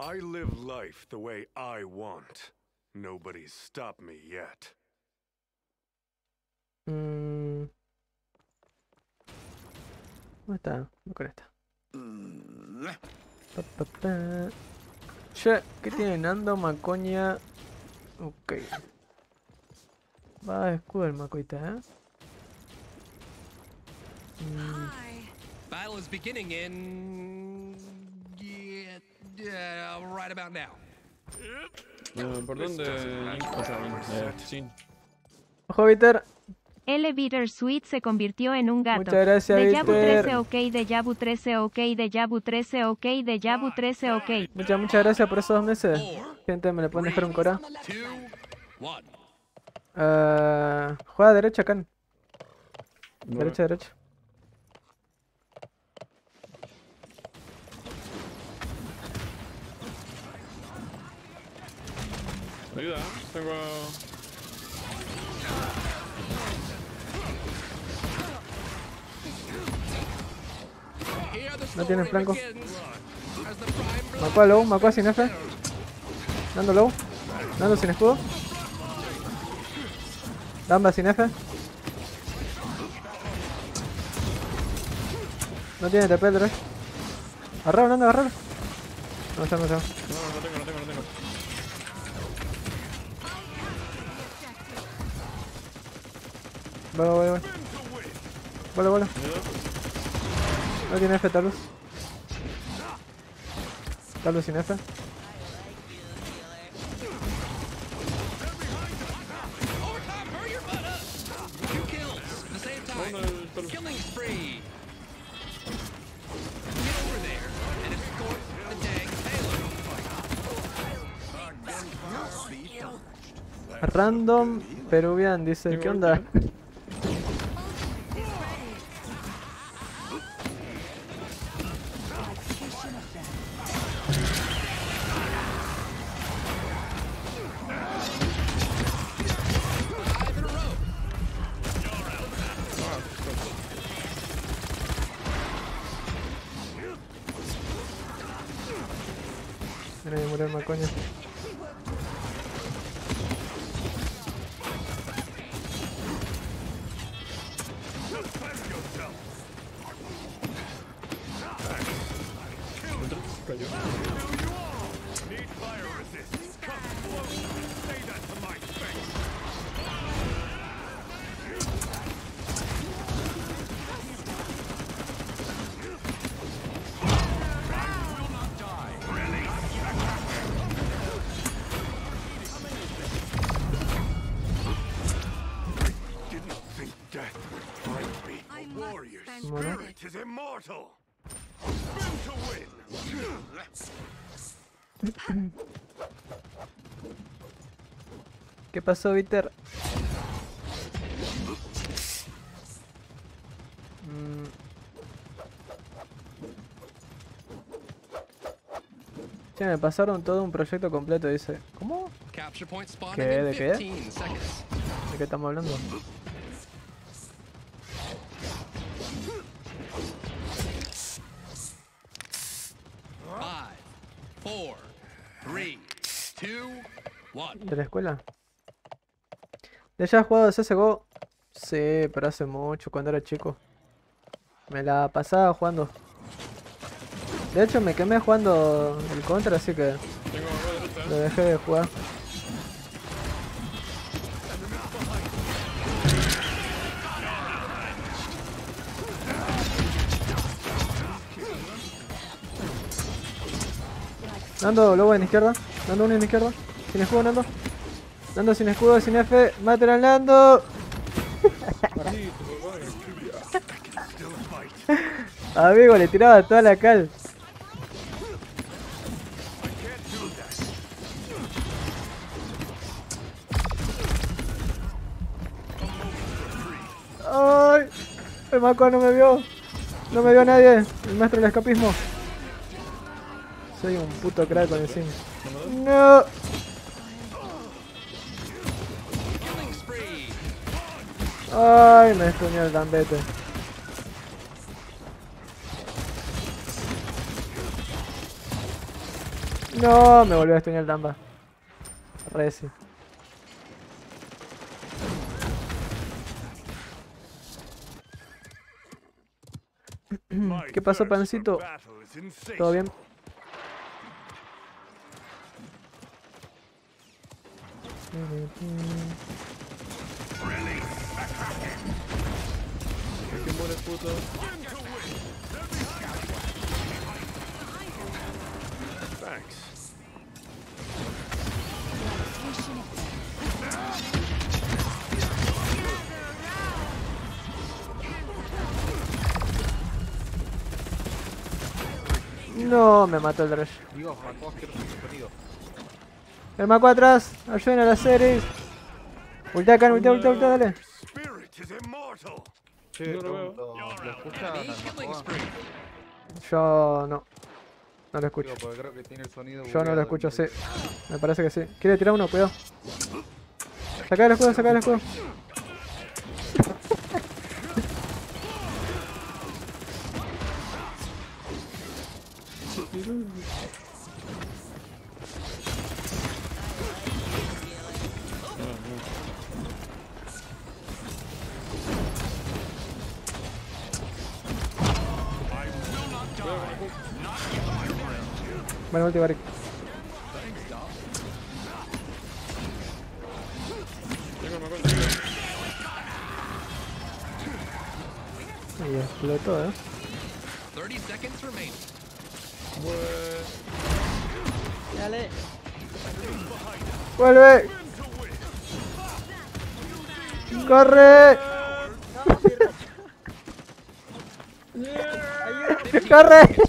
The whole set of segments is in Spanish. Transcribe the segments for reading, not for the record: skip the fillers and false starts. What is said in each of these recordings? I live life the way I want. Nobody's stopped me yet. ¿Dónde está? No conecta. Che, ¿qué tiene Nando, Macoña? Ok. Va a escudo el Macoita, ¿eh? Battle is beginning in... right about now. ¿Por dónde? Ojo, Viter. Viter Suite se convirtió en un gato. Muchas gracias, Viter. Dejavu 13 ok, Dejavu 13 ok, Dejavu 13 ok, Dejavu 13 ok. Muchas gracias por esos 2 meses. Gente, me le pueden dejar un cora. Juega derecha, Kane. Derecha, derecha. Ayuda, tengo... No tienen flanco. Makoa low, Makoa sin F. Nando low. Nando sin escudo. Damba sin F. No tiene TP, ¿verdad? Agarralo, Nando, agarralo. No está, no está. No tengo. Vuelo. No tiene F, Talus. Talus sin F. Random Peruvian dice, ¿qué onda? ¿Qué pasó, Viter? Ya me pasaron todo un proyecto completo, dice. ¿Cómo? ¿Qué? ¿De qué? ¿De qué estamos hablando? ¿De la escuela? ¿De ya has jugado CSGO? Sí, pero hace mucho, cuando era chico. Me la pasaba jugando. De hecho me quemé jugando el Contra, así que lo dejé de jugar. Nando, lobo en izquierda. Nando, uno en izquierda. Sin escudo, Nando. Nando sin escudo, sin F. Maten al Nando. Amigo, le tiraba toda la cal. Ay, el Makoa no me vio. No me vio nadie. El maestro del escapismo. Soy un puto crack con el cine. No. Ay, me estuñó el gambete. No, me volvió a estunear el Damba. Reci. ¿Qué pasó, pancito? ¿Todo bien? ¿Qué muere, puto? Thanks. No, me mató el Dresh. Digo, Makoa que conmigo. El Makoa atrás, ayuden a las series. Ultea acá, ultea, ultea, ultea, dale. Sí, yo lo veo. ¿Lo escucha? Yo no. No lo escucho. Digo, creo que tiene el sonido. Yo no lo escucho, sí. Me parece que sí. Quiere tirar uno, cuidado. Saca el escudo, saca el escudo. Vale, ulti, Barrick. Y explotó, ¿eh? 30 seconds remain. Dale. Vuelve. Corre. Corre.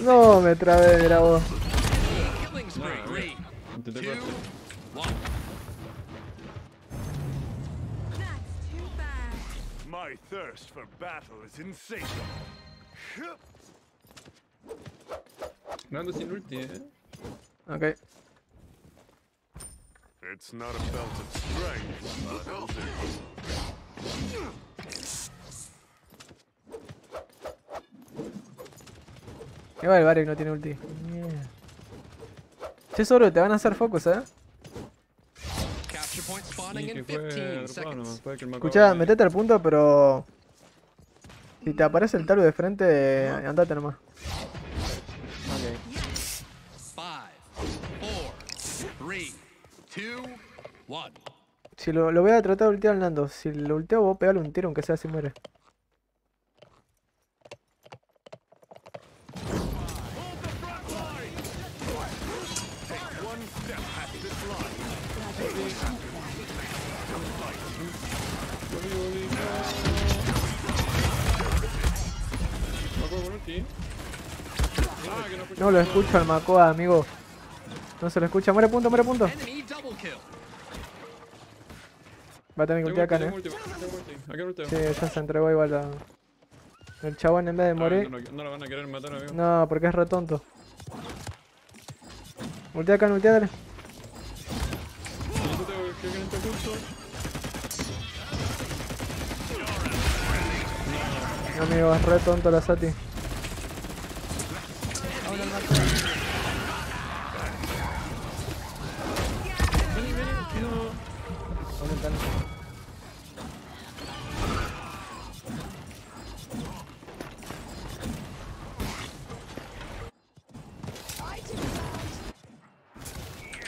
No, me trabé, mira vos. My thirst for battle is insatiable. Nando sin ulti, eh. Okay. It's not a belt of strength. Igual el Varek no tiene ulti. Yeah. Che, Zoru, te van a hacer focus, eh. Escuchá, metete al punto, pero si te aparece el talo de frente, andate nomás. Okay. 5, 4, 3, 2, 1. Si lo voy a tratar de ultear al Nando, si lo ulteo vos pegale un tiro aunque sea si muere. No lo escucho al Makoa, amigo. No se lo escucha. Muere punto, muere punto. Va a tener que ultear acá, ¿eh? Sí, ya se entregó igual la... El chabón en vez de morir... No lo van a querer matar, amigo. No, porque es re tonto. Ultea acá, ultea, dale. Amigo, es re tonto la Saati.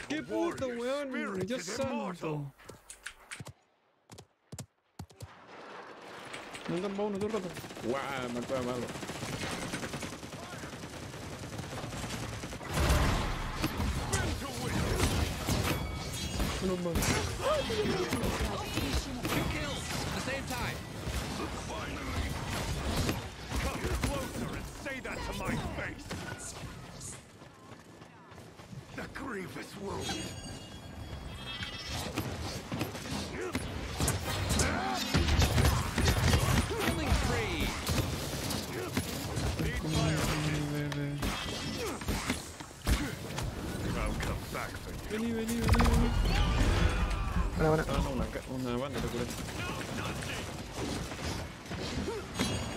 ¡Qué puto, weón! ¡Yo santo! No dan uno, dos ratos. ¡Guau! Me acuerdo malo. No mames. Vení. Buena. Una banda,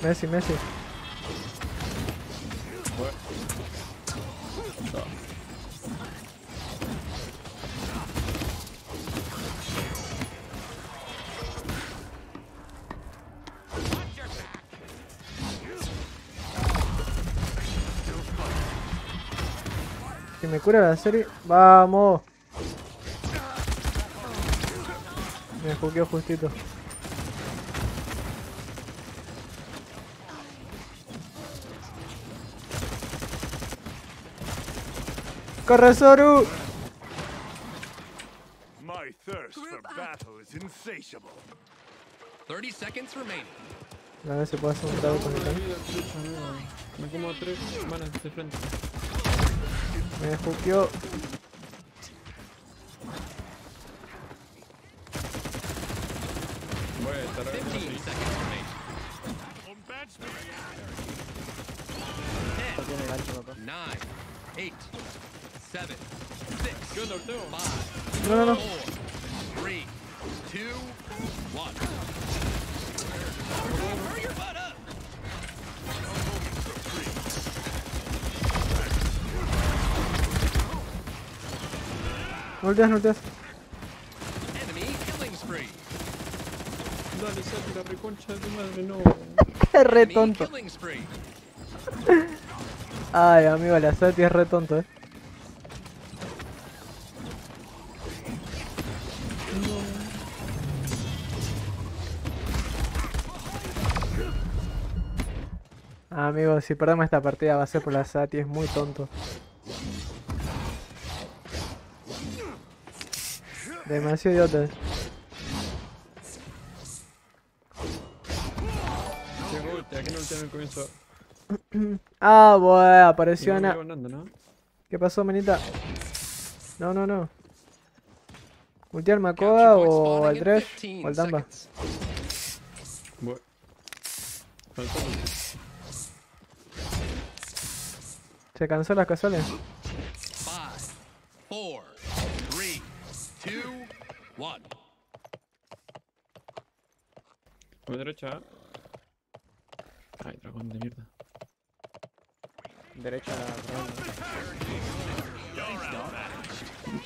Messi, Messi. Que me cura la serie. ¡Vamos! Me jugueo justito. ¡Corre, Zoru! My thirst for battle is insatiable. 30 seconds remaining. A ver si puedo hacer un dado con el Kane. Me como 3 manas de frente. Me juqueó. Voy a estar ahí. No, no, no. No olvides, no olvides. Dale, Saati, la reconcha de tu madre, no. Es re tonto. Ay, amigo, la Saati es re tonto, eh. Ah, amigo, si perdemos esta partida va a ser por la Saati, es muy tonto. Demasiado idiotas. Ah, bueno, apareció Ana. ¿Qué pasó, manita? No, no, no. ¿Ulti al Makoa o al Dresh o al Damba? ¿Se cansó las casuales? 5, 4, 3, 2, 1. A mi derecha. Ay, dragón de mierda. Derecha, dragón.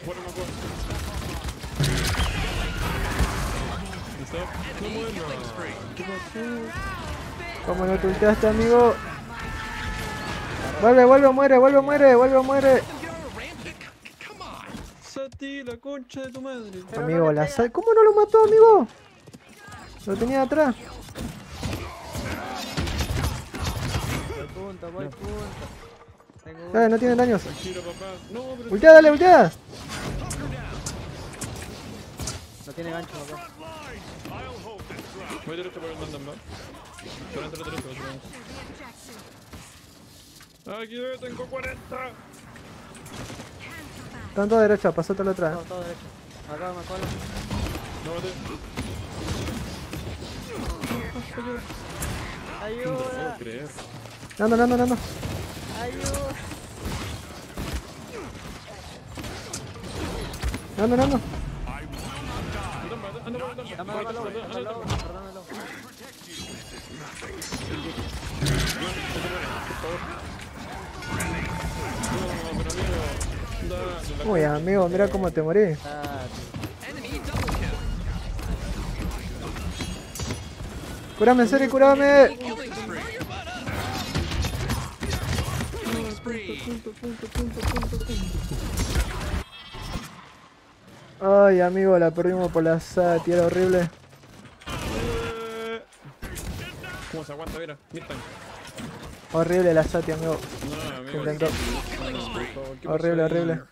Bueno, me acuerdo. ¿Listo? ¿Cómo no? ¿Cómo no te ultaste, amigo? Vuelve, vuelve, muere, vuelve, muere, vuelve, muere. Saati, la concha de tu madre. Amigo, la Saati. ¿Cómo no lo mató, amigo? Lo tenía atrás. Punta, voy, punta. Dale, no tienen daños. Ultea, dale, ultea. No tiene gancho, papá. Voy derecho por el mandamba. Aquí tengo 40. Están todos derechos, pasó todo atrás. No, todo derecho. Acá me acuerdo. No, te... Ayuda. Nando, Nando, Nando. Ayuda. Nando, Nando. Uy, amigo, mira cómo te morí. Curame, Seri, curame. Ay, amigo, la perdimos por la Saati, era horrible. ¿Cómo se aguanta? Mira, Mirtan. Horrible la Saati, amigo. Intentó. Horrible, horrible.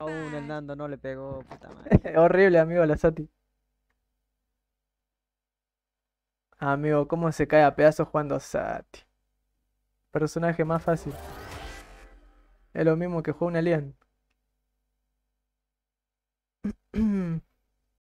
Aún el Nando no le pegó, puta madre. Horrible, amigo, la Saati. Amigo, cómo se cae a pedazos jugando Saati. Personaje más fácil. Es lo mismo que juega un alien.